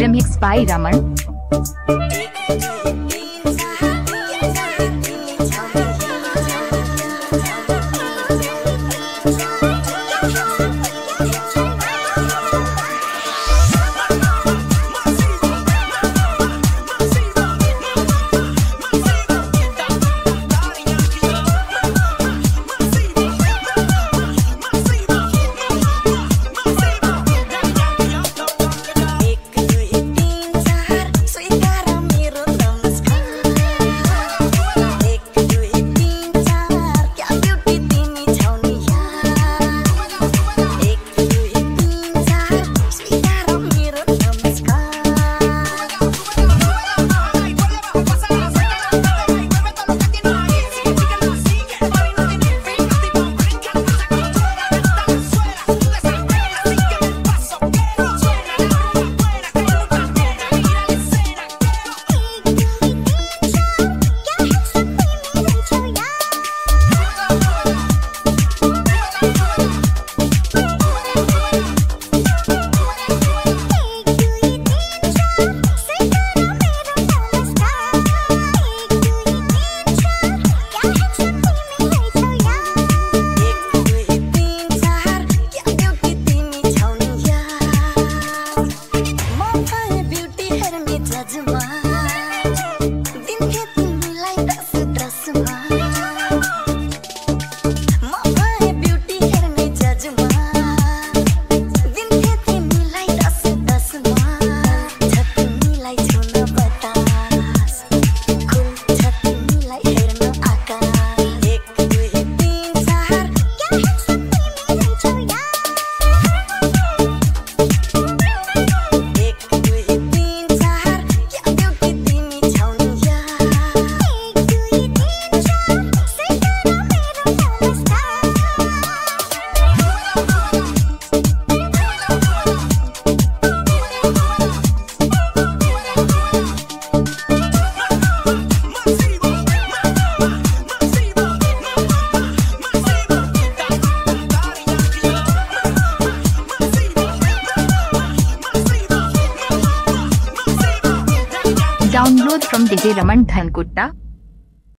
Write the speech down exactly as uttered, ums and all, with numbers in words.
Remix by Raman download from D J Raman Dhankutta.